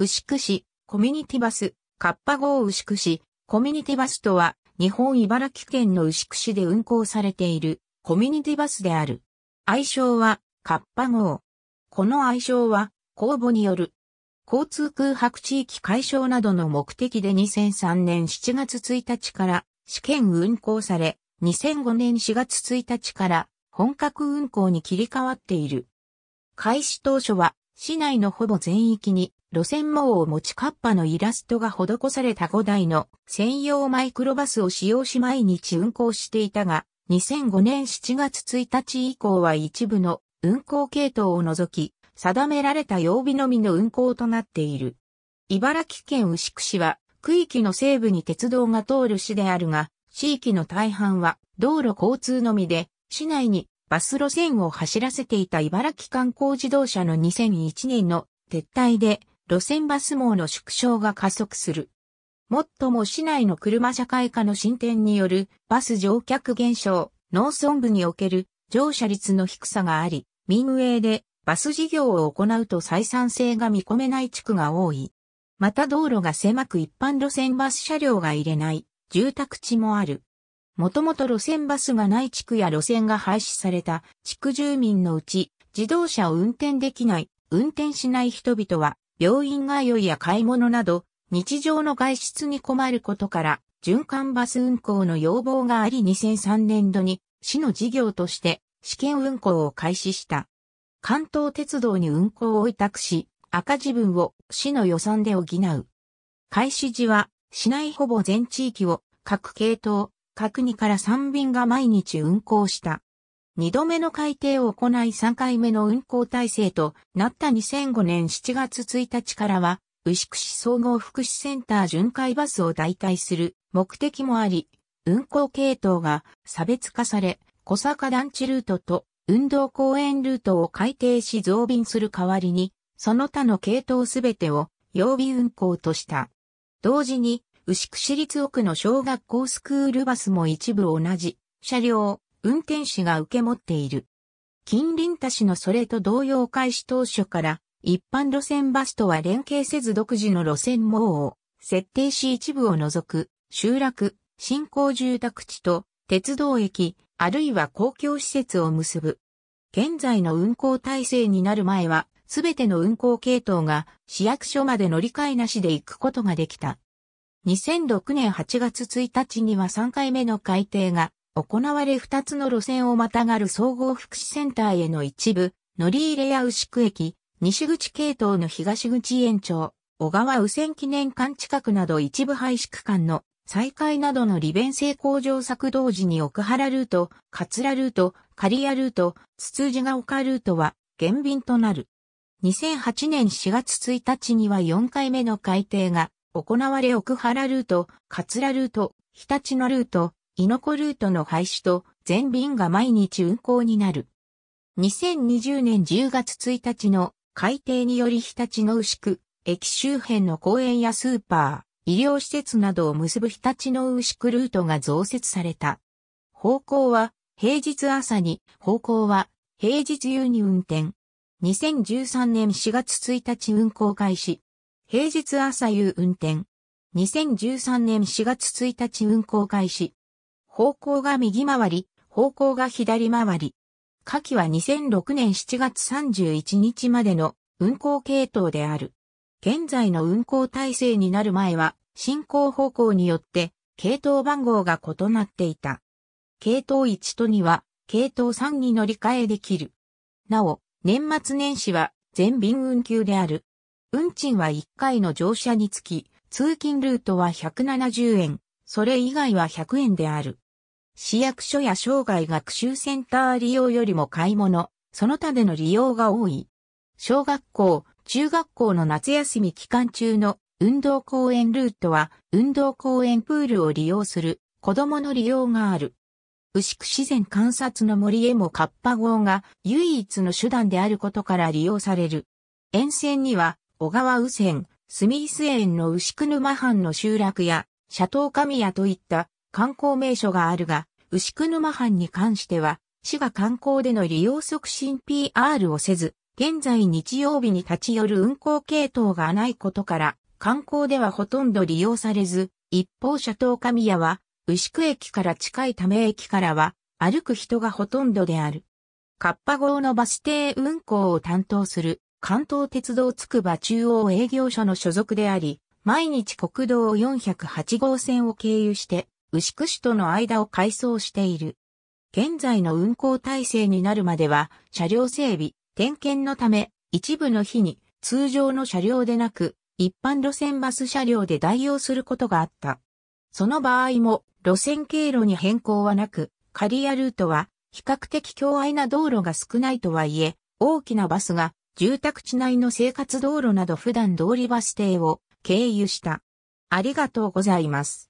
牛久市、コミュニティバス、カッパ号牛久市、コミュニティバスとは、日本茨城県の牛久市で運行されている、コミュニティバスである。愛称は、カッパ号。この愛称は、公募による、交通空白地域解消などの目的で2003年7月1日から、試験運行され、2005年4月1日から、本格運行に切り替わっている。開始当初は、市内のほぼ全域に、路線網を持ちカッパのイラストが施された5台の専用マイクロバスを使用し毎日運行していたが、2005年7月1日以降は一部の運行系統を除き、定められた曜日のみの運行となっている。茨城県牛久市は、区域の西部に鉄道が通る市であるが、地域の大半は道路交通のみで、市内にバス路線を走らせていた茨城観光自動車の2001年の撤退で、路線バス網の縮小が加速する。もっとも市内の車社会化の進展によるバス乗客減少、農村部における乗車率の低さがあり、民営でバス事業を行うと採算性が見込めない地区が多い。また道路が狭く一般路線バス車両が入れない住宅地もある。もともと路線バスがない地区や路線が廃止された地区住民のうち自動車を運転できない、運転しない人々は、病院通いや買い物など、日常の外出に困ることから、循環バス運行の要望があり2003年度に、市の事業として、試験運行を開始した。関東鉄道に運行を委託し、赤字分を市の予算で補う。開始時は、市内ほぼ全地域を、各系統、各2から3便が毎日運行した。2度目の改定を行い3回目の運行体制となった2005年7月1日からは、牛久市総合福祉センター巡回バスを代替する目的もあり、運行系統が差別化され、小坂団地ルートと運動公園ルートを改定し増便する代わりに、その他の系統すべてを曜日運行とした。同時に、牛久市立奥の小学校スクールバスも一部同じ車両、運転士が受け持っている。近隣他市のそれと同様開始当初から一般路線バスとは連携せず独自の路線網を設定し一部を除く集落、新興住宅地と鉄道駅あるいは公共施設を結ぶ。現在の運行体制になる前はすべての運行系統が市役所まで乗り換えなしで行くことができた。2006年8月1日には3回目の改定が行われ2つの路線をまたがる総合福祉センターへの一部、乗り入れや牛久駅、西口系統の東口延長、小川羽泉記念館近くなど一部廃止区間の再開などの利便性向上策同時に奥原ルート、桂ルート、刈谷ルート、つつじヶ丘ルートは減便となる。2008年4月1日には4回目の改定が行われ奥原ルート、桂ルート、常陸野ルート、猪子ルートの廃止と全便が毎日運行になる。2020年10月1日の改定により常陸野牛久駅周辺の公園やスーパー、医療施設などを結ぶ常陸野牛久ルートが増設された。方向は平日夕に運転。2013年4月1日運行開始。平日朝夕運転。2013年4月1日運行開始。方向が右回り、方向が左回り。下記は2006年7月31日までの運行系統である。現在の運行体制になる前は、進行方向によって系統番号が異なっていた。系統1と2は系統3に乗り換えできる。なお、年末年始は全便運休である。運賃は1回の乗車につき、通勤ルートは170円、それ以外は100円である。市役所や生涯学習センター利用よりも買い物、その他での利用が多い。小学校、中学校の夏休み期間中の運動公園ルートは運動公園プールを利用する子供の利用がある。牛久自然観察の森へもカッパ号が唯一の手段であることから利用される。沿線には小川羽泉、スミース園の牛久沼藩の集落や斜塔神谷といった観光名所があるが、牛久沼藩に関しては、市が観光での利用促進 PR をせず、現在日曜日に立ち寄る運行系統がないことから、観光ではほとんど利用されず、一方斜塔神谷は、牛久駅から近いため駅からは、歩く人がほとんどである。カッパ号のバス停運行を担当する、関東鉄道つくば中央営業所の所属であり、毎日国道408号線を経由して、牛久市との間を回送している。現在の運行体制になるまでは、車両整備、点検のため、一部の日に通常の車両でなく、一般路線バス車両で代用することがあった。その場合も、路線経路に変更はなく、刈谷ルートは、比較的狭隘な道路が少ないとはいえ、大きなバスが、住宅地内の生活道路など普段通りバス停を経由した。ありがとうございます。